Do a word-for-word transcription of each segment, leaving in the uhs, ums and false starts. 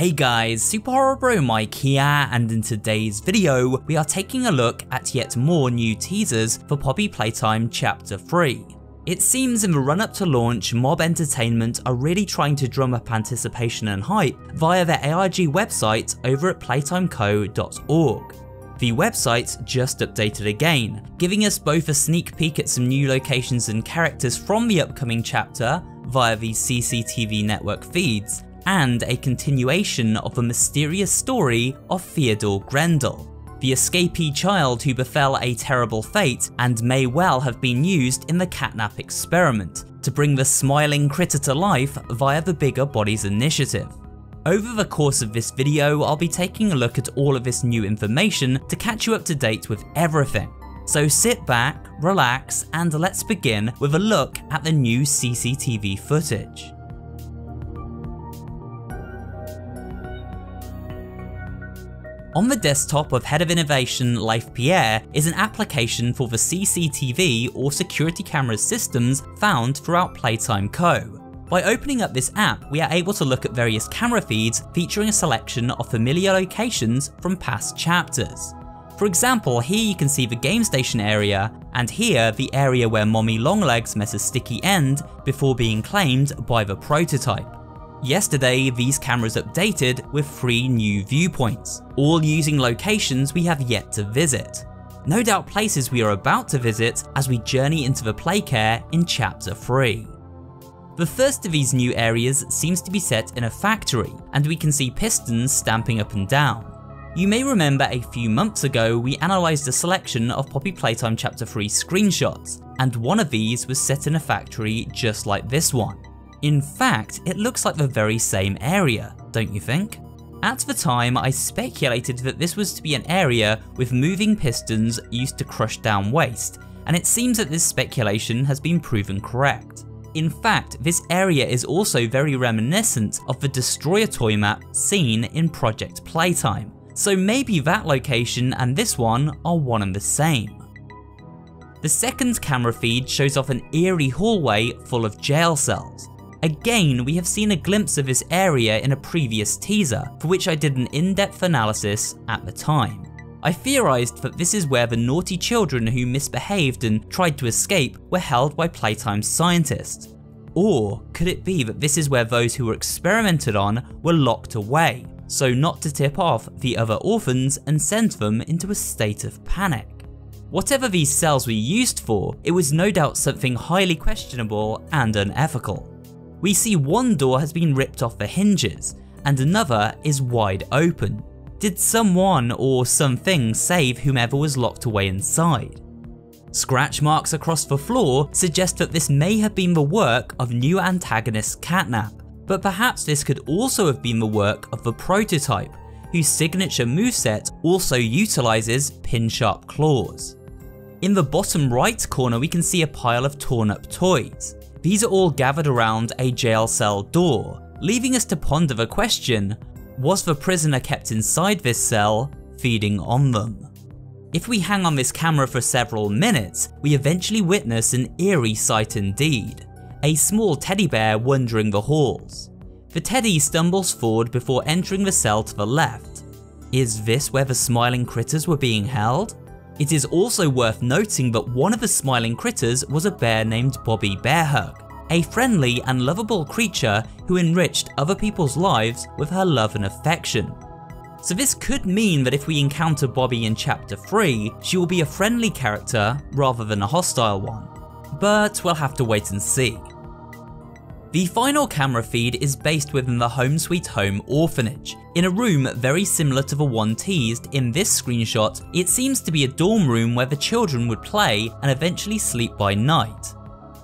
Hey guys, Super Horror Bro Mike here, and in today's video, we are taking a look at yet more new teasers for Poppy Playtime Chapter three. It seems in the run-up to launch, Mob Entertainment are really trying to drum up anticipation and hype via their A R G website over at playtime co dot org. The website just updated again, giving us both a sneak peek at some new locations and characters from the upcoming chapter via the C C T V network feeds, and a continuation of the mysterious story of Theodore Grendel, the escapee child who befell a terrible fate and may well have been used in the Catnap experiment to bring the Smiling Critter to life via the Bigger Bodies initiative. Over the course of this video, I'll be taking a look at all of this new information to catch you up to date with everything. So sit back, relax, and let's begin with a look at the new C C T V footage. On the desktop of Head of Innovation Leif Pierre is an application for the C C T V or security camera systems found throughout Playtime Co. By opening up this app, we are able to look at various camera feeds featuring a selection of familiar locations from past chapters. For example, here you can see the game station area, and here the area where Mommy Longlegs met a sticky end before being claimed by the prototype. Yesterday, these cameras updated with three new viewpoints, all using locations we have yet to visit. No doubt places we are about to visit as we journey into the Playcare in Chapter three. The first of these new areas seems to be set in a factory, and we can see pistons stamping up and down. You may remember a few months ago we analysed a selection of Poppy Playtime Chapter three screenshots, and one of these was set in a factory just like this one. In fact, it looks like the very same area, don't you think? At the time, I speculated that this was to be an area with moving pistons used to crush down waste, and it seems that this speculation has been proven correct. In fact, this area is also very reminiscent of the Destroyer toy map seen in Project Playtime, so maybe that location and this one are one and the same. The second camera feed shows off an eerie hallway full of jail cells. Again, we have seen a glimpse of this area in a previous teaser, for which I did an in-depth analysis at the time. I theorised that this is where the naughty children who misbehaved and tried to escape were held by Playtime's scientists. Or could it be that this is where those who were experimented on were locked away, so not to tip off the other orphans and send them into a state of panic? Whatever these cells were used for, it was no doubt something highly questionable and unethical. We see one door has been ripped off the hinges, and another is wide open. Did someone or something save whomever was locked away inside? Scratch marks across the floor suggest that this may have been the work of new antagonist Catnap, but perhaps this could also have been the work of the prototype, whose signature moveset also utilises pin-sharp claws. In the bottom right corner we can see a pile of torn-up toys. These are all gathered around a jail cell door, leaving us to ponder the question: was the prisoner kept inside this cell, feeding on them? If we hang on this camera for several minutes, we eventually witness an eerie sight indeed, a small teddy bear wandering the halls. The teddy stumbles forward before entering the cell to the left. Is this where the Smiling Critters were being held? It is also worth noting that one of the Smiling Critters was a bear named Bobby Bearhook, a friendly and lovable creature who enriched other people's lives with her love and affection. So this could mean that if we encounter Bobby in Chapter three, she will be a friendly character rather than a hostile one. But we'll have to wait and see. The final camera feed is based within the Home Sweet Home orphanage. In a room very similar to the one teased in this screenshot, it seems to be a dorm room where the children would play and eventually sleep by night.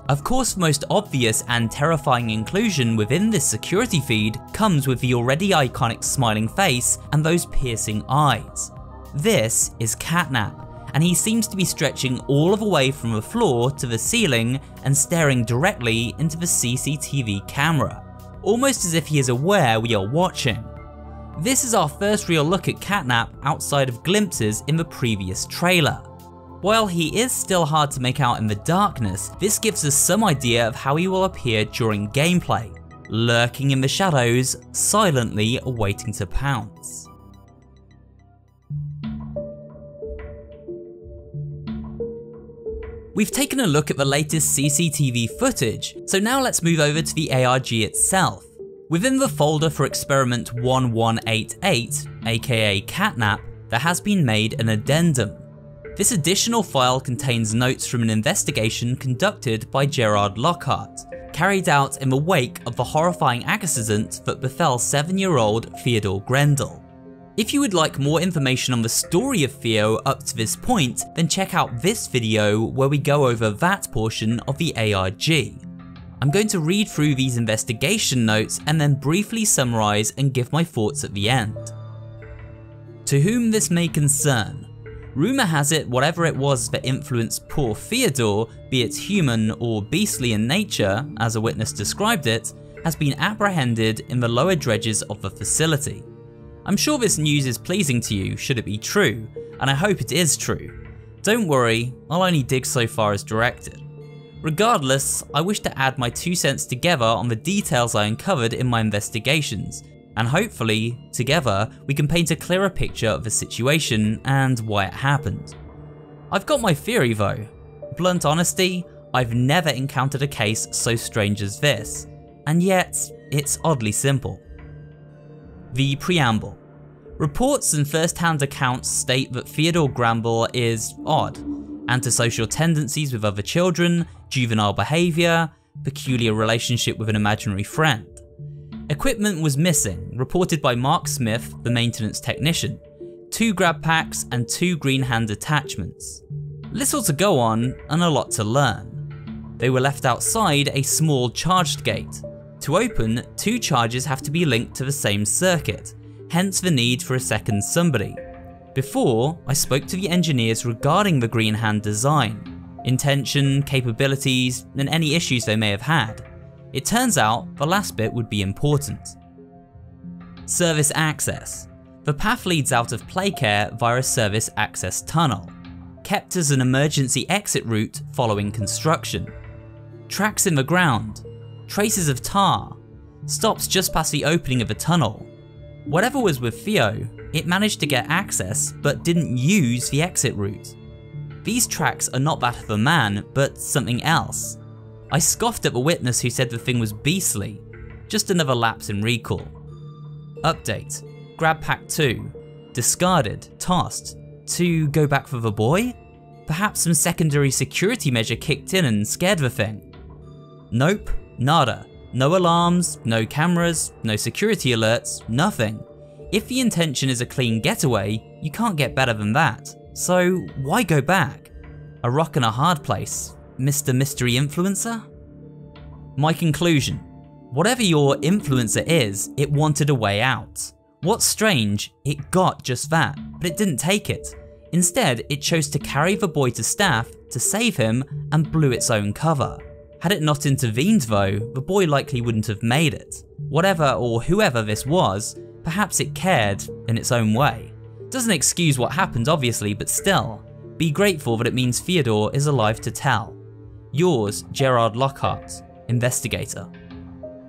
Of course, the most obvious and terrifying inclusion within this security feed comes with the already iconic smiling face and those piercing eyes. This is Catnap, and he seems to be stretching all the way from the floor to the ceiling and staring directly into the C C T V camera, almost as if he is aware we are watching. This is our first real look at Catnap outside of glimpses in the previous trailer. While he is still hard to make out in the darkness, this gives us some idea of how he will appear during gameplay. lurking in the shadows, silently waiting to pounce. We've taken a look at the latest C C T V footage, so now let's move over to the A R G itself. Within the folder for experiment one one eight eight, aka Catnap, there has been made an addendum. This additional file contains notes from an investigation conducted by Gerard Lockhart, carried out in the wake of the horrifying accident that befell seven-year-old Theodore Grendel. If you would like more information on the story of Theo up to this point, then check out this video where we go over that portion of the A R G. I'm going to read through these investigation notes and then briefly summarize and give my thoughts at the end. To whom this may concern. Rumour has it whatever it was that influenced poor Theodore, be it human or beastly in nature, as a witness described it, has been apprehended in the lower dredges of the facility. I'm sure this news is pleasing to you, should it be true, and I hope it is true. Don't worry, I'll only dig so far as directed. Regardless, I wish to add my two cents together on the details I uncovered in my investigations, and hopefully, together, we can paint a clearer picture of the situation and why it happened. I've got my theory though. Blunt honesty, I've never encountered a case so strange as this, and yet, it's oddly simple. The preamble. Reports and first-hand accounts state that Theodore Grendel is odd, antisocial tendencies with other children, juvenile behaviour, peculiar relationship with an imaginary friend. Equipment was missing, reported by Mark Smith, the maintenance technician. Two grab packs and two green hand attachments. Little to go on and a lot to learn. They were left outside a small charged gate. To open, two charges have to be linked to the same circuit, hence the need for a second somebody. Before, I spoke to the engineers regarding the green hand design, intention, capabilities, and any issues they may have had. It turns out the last bit would be important. Service access. The path leads out of Playcare via a service access tunnel, kept as an emergency exit route following construction. Tracks in the ground. Traces of tar, stops just past the opening of a tunnel. Whatever was with Theo, it managed to get access but didn't use the exit route. These tracks are not that of a man, but something else. I scoffed at the witness who said the thing was beastly. Just another lapse in recall. Update. Grab pack two. Discarded, tossed. To go back for the boy? Perhaps some secondary security measure kicked in and scared the thing. Nope. Nada. No alarms, no cameras, no security alerts, nothing. If the intention is a clean getaway, you can't get better than that. So why go back? A rock and a hard place, Mister Mystery Influencer? My conclusion. Whatever your influencer is, it wanted a way out. What's strange, it got just that, but it didn't take it. Instead, it chose to carry the boy to staff to save him and blew its own cover. Had it not intervened though, the boy likely wouldn't have made it. Whatever or whoever this was, perhaps it cared in its own way. Doesn't excuse what happened obviously, but still, be grateful that it means Theodore is alive to tell. Yours, Gerard Lockhart, investigator.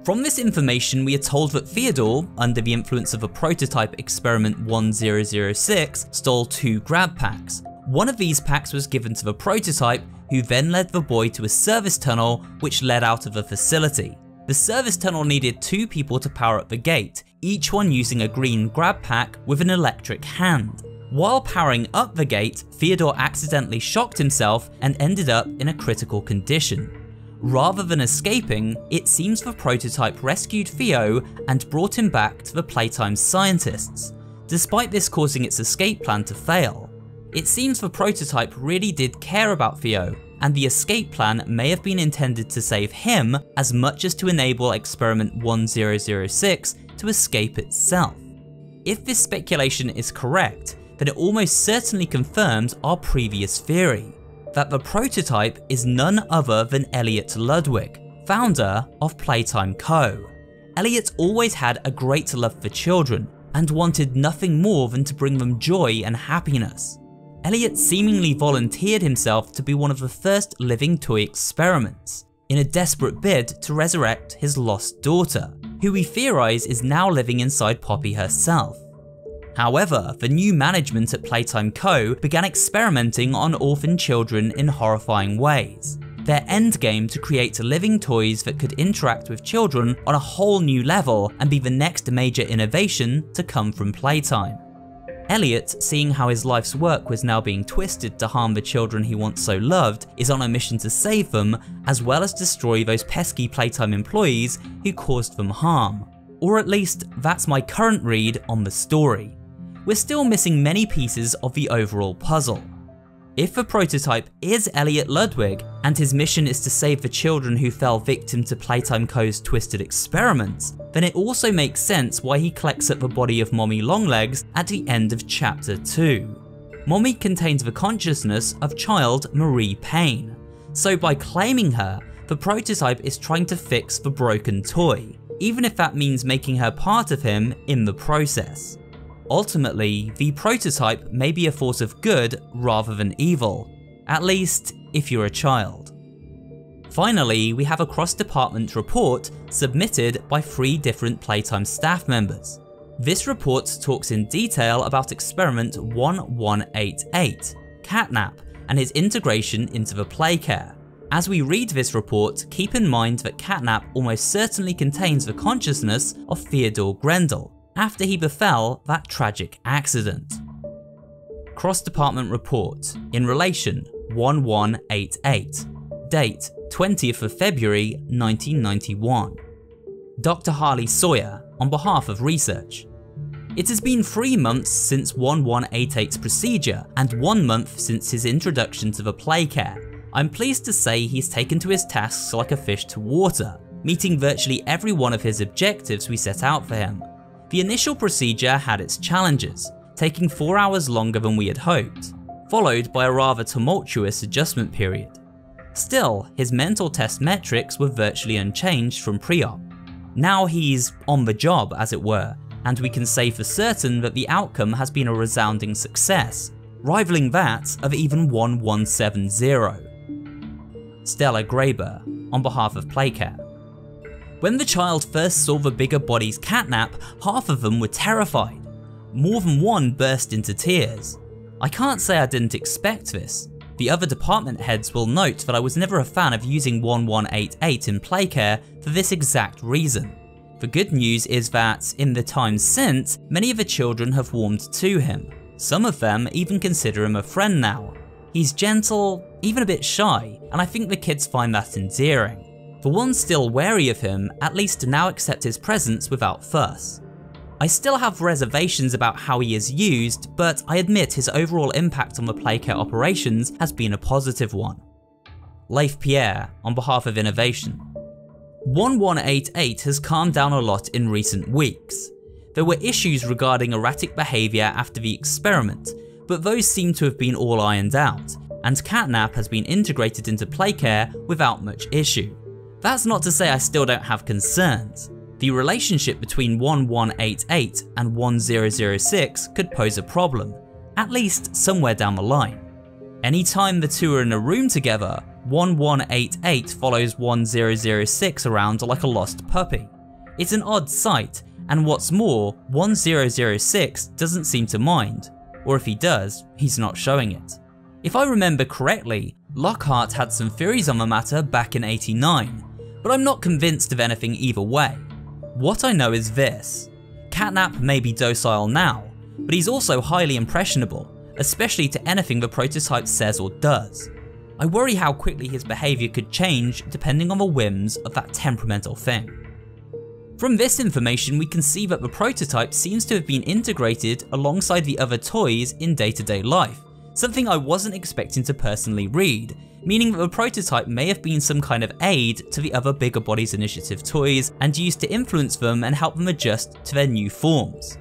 From this information we are told that Theodore, under the influence of a prototype experiment one zero zero six, stole two grab packs. One of these packs was given to the prototype, who then led the boy to a service tunnel which led out of the facility. The service tunnel needed two people to power up the gate, each one using a green grab pack with an electric hand. While powering up the gate, Theodore accidentally shocked himself and ended up in a critical condition. Rather than escaping, it seems the prototype rescued Theo and brought him back to the Playtime scientists, despite this causing its escape plan to fail. It seems the prototype really did care about Theo, and the escape plan may have been intended to save him as much as to enable experiment one zero zero six to escape itself. If this speculation is correct, then it almost certainly confirms our previous theory, that the prototype is none other than Elliot Ludwig, founder of Playtime Co. Elliot always had a great love for children, and wanted nothing more than to bring them joy and happiness. Elliot seemingly volunteered himself to be one of the first living toy experiments. in a desperate bid to resurrect his lost daughter, who we theorise is now living inside Poppy herself. However, the new management at Playtime Co began experimenting on orphan children in horrifying ways, their endgame to create living toys that could interact with children on a whole new level and be the next major innovation to come from Playtime. Elliot, seeing how his life's work was now being twisted to harm the children he once so loved, is on a mission to save them, as well as destroy those pesky Playtime employees who caused them harm. Or at least, that's my current read on the story. We're still missing many pieces of the overall puzzle. If the prototype is Elliot Ludwig, and his mission is to save the children who fell victim to Playtime Co.'s twisted experiments, then it also makes sense why he collects up the body of Mommy Longlegs at the end of Chapter two. Mommy contains the consciousness of child Marie Payne, so by claiming her, the prototype is trying to fix the broken toy, even if that means making her part of him in the process. Ultimately, the prototype may be a force of good rather than evil, at least if you're a child. Finally, we have a cross-department report submitted by three different Playtime staff members. This report talks in detail about experiment one one eight eight, Catnap, and his integration into the Playcare. As we read this report, keep in mind that Catnap almost certainly contains the consciousness of Theodore Grendel, after he befell that tragic accident. Cross-Department Report in Relation one one eight eight, Date twentieth of February nineteen ninety-one. Doctor Harley Sawyer, on behalf of Research. It has been three months since one one eight eight's procedure and one month since his introduction to the Playcare. I'm pleased to say he's taken to his tasks like a fish to water, meeting virtually every one of his objectives we set out for him. The initial procedure had its challenges, taking four hours longer than we had hoped, followed by a rather tumultuous adjustment period. Still, his mental test metrics were virtually unchanged from pre-op. Now he's on the job, as it were, and we can say for certain that the outcome has been a resounding success, rivaling that of even one one seven zero. Stella Graeber, on behalf of Playcare. When the child first saw the bigger bodies Catnap, half of them were terrified. More than one burst into tears. I can't say I didn't expect this. The other department heads will note that I was never a fan of using one one eight eight in Playcare for this exact reason. The good news is that, in the time since, many of the children have warmed to him. Some of them even consider him a friend now. He's gentle, even a bit shy, and I think the kids find that endearing. The ones still wary of him at least now accept his presence without fuss. I still have reservations about how he is used, but I admit his overall impact on the Playcare operations has been a positive one. Leif Pierre, on behalf of Innovation. one one eight eight has calmed down a lot in recent weeks. There were issues regarding erratic behaviour after the experiment, but those seem to have been all ironed out, and Catnap has been integrated into Playcare without much issue. That's not to say I still don't have concerns. The relationship between one one eight eight and one zero zero six could pose a problem, at least somewhere down the line. Anytime the two are in a room together, one one eight eight follows one zero zero six around like a lost puppy. It's an odd sight, and what's more, one zero zero six doesn't seem to mind, or if he does, he's not showing it. If I remember correctly, Lockhart had some theories on the matter back in eighty-nine, but I'm not convinced of anything either way. What I know is this: Catnap may be docile now, but he's also highly impressionable, especially to anything the prototype says or does. I worry how quickly his behaviour could change depending on the whims of that temperamental thing. From this information we can see that the prototype seems to have been integrated alongside the other toys in day-to-day life, something I wasn't expecting to personally read, meaning that the prototype may have been some kind of aid to the other Bigger Bodies Initiative toys and used to influence them and help them adjust to their new forms.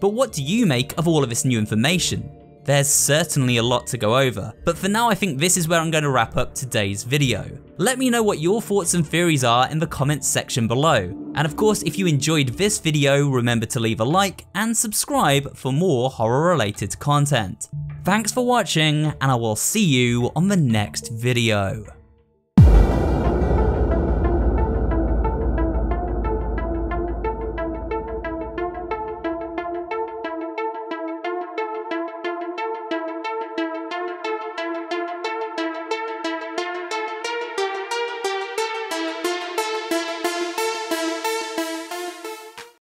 But what do you make of all of this new information? There's certainly a lot to go over, but for now I think this is where I'm going to wrap up today's video. Let me know what your thoughts and theories are in the comments section below, and of course if you enjoyed this video remember to leave a like and subscribe for more horror related content. Thanks for watching, and I will see you on the next video.